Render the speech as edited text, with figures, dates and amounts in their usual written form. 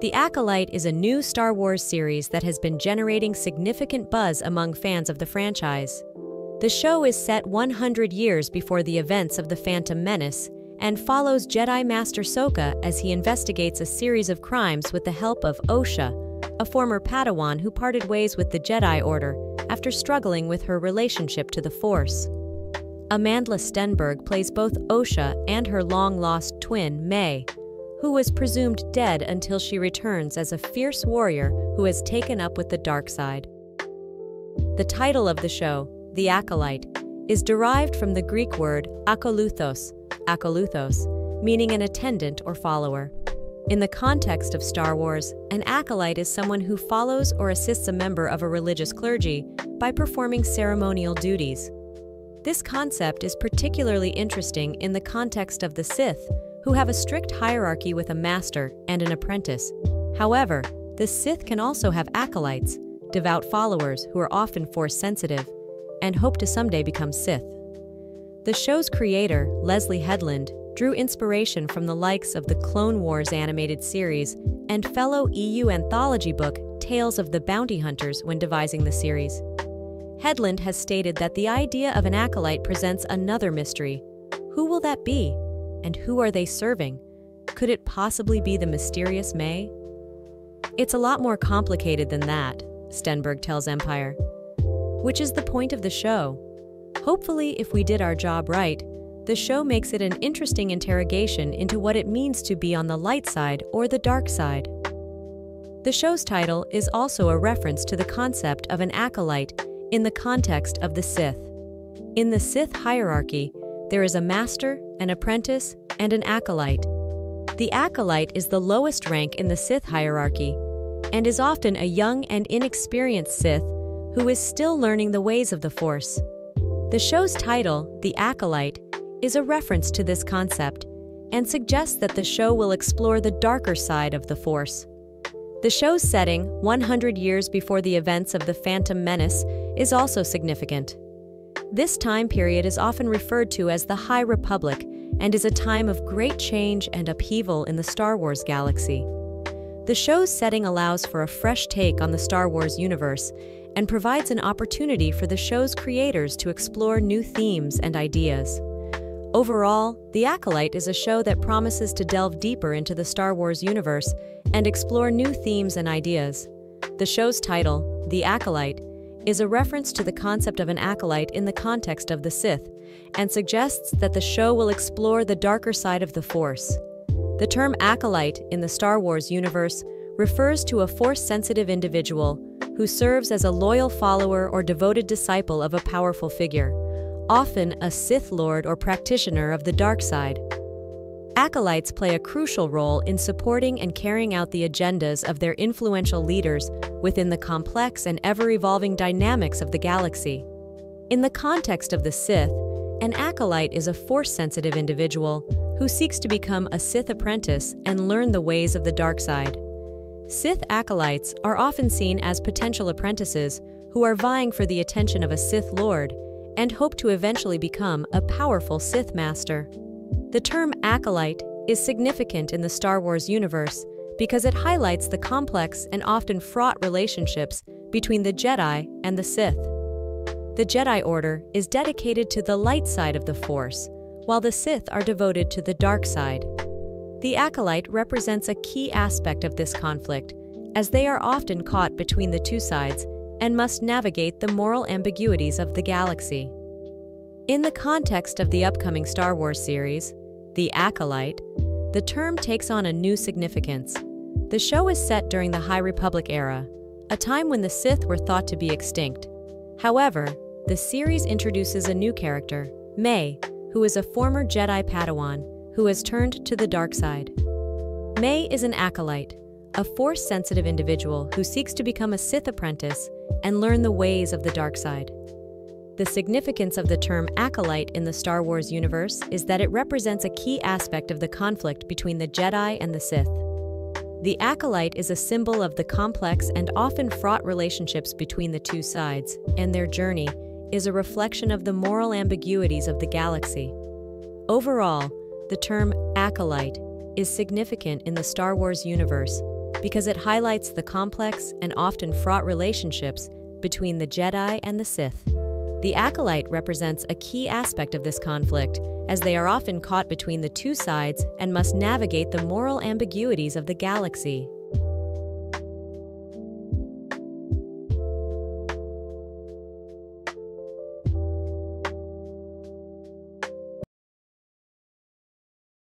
The Acolyte is a new Star Wars series that has been generating significant buzz among fans of the franchise. The show is set 100 years before the events of The Phantom Menace and follows Jedi Master Soka as he investigates a series of crimes with the help of Osha, a former Padawan who parted ways with the Jedi Order after struggling with her relationship to the Force. Amandla Stenberg plays both Osha and her long-lost twin, Mae, who was presumed dead until she returns as a fierce warrior who has taken up with the dark side. The title of the show, The Acolyte, is derived from the Greek word akolouthos, meaning an attendant or follower. In the context of Star Wars, an acolyte is someone who follows or assists a member of a religious clergy by performing ceremonial duties. This concept is particularly interesting in the context of the Sith, who have a strict hierarchy with a master and an apprentice. However, the Sith can also have acolytes, devout followers who are often Force-sensitive and hope to someday become Sith. The show's creator, Leslie Headland, drew inspiration from the likes of the Clone Wars animated series and fellow EU anthology book Tales of the Bounty Hunters when devising the series. Headland has stated that the idea of an acolyte presents another mystery. Who will that be? And who are they serving? Could it possibly be the mysterious Mae? It's a lot more complicated than that, Stenberg tells Empire, which is the point of the show. Hopefully, if we did our job right, the show makes it an interesting interrogation into what it means to be on the light side or the dark side. The show's title is also a reference to the concept of an acolyte in the context of the Sith. In the Sith hierarchy, there is a master, an apprentice, and an acolyte. The acolyte is the lowest rank in the Sith hierarchy and is often a young and inexperienced Sith who is still learning the ways of the Force. The show's title, The Acolyte, is a reference to this concept and suggests that the show will explore the darker side of the Force. The show's setting, 100 years before the events of The Phantom Menace, is also significant. This time period is often referred to as the High Republic and is a time of great change and upheaval in the Star Wars galaxy. The show's setting allows for a fresh take on the Star Wars universe and provides an opportunity for the show's creators to explore new themes and ideas. Overall, The Acolyte is a show that promises to delve deeper into the Star Wars universe and explore new themes and ideas. The show's title, The Acolyte, is a reference to the concept of an acolyte in the context of the Sith, and suggests that the show will explore the darker side of the Force. The term acolyte in the Star Wars universe refers to a Force-sensitive individual who serves as a loyal follower or devoted disciple of a powerful figure, often a Sith Lord or practitioner of the dark side. Acolytes play a crucial role in supporting and carrying out the agendas of their influential leaders within the complex and ever-evolving dynamics of the galaxy. In the context of the Sith, an acolyte is a Force-sensitive individual who seeks to become a Sith apprentice and learn the ways of the dark side. Sith acolytes are often seen as potential apprentices who are vying for the attention of a Sith Lord and hope to eventually become a powerful Sith Master. The term acolyte is significant in the Star Wars universe because it highlights the complex and often fraught relationships between the Jedi and the Sith. The Jedi Order is dedicated to the light side of the Force, while the Sith are devoted to the dark side. The acolyte represents a key aspect of this conflict, as they are often caught between the two sides and must navigate the moral ambiguities of the galaxy. In the context of the upcoming Star Wars series, The Acolyte, the term takes on a new significance. The show is set during the High Republic era, a time when the Sith were thought to be extinct. However, the series introduces a new character, Mae, who is a former Jedi Padawan who has turned to the dark side. Mae is an acolyte, a Force-sensitive individual who seeks to become a Sith apprentice and learn the ways of the dark side. The significance of the term acolyte in the Star Wars universe is that it represents a key aspect of the conflict between the Jedi and the Sith. The acolyte is a symbol of the complex and often fraught relationships between the two sides, and their journey is a reflection of the moral ambiguities of the galaxy. Overall, the term acolyte is significant in the Star Wars universe because it highlights the complex and often fraught relationships between the Jedi and the Sith. The Acolyte represents a key aspect of this conflict, as they are often caught between the two sides and must navigate the moral ambiguities of the galaxy.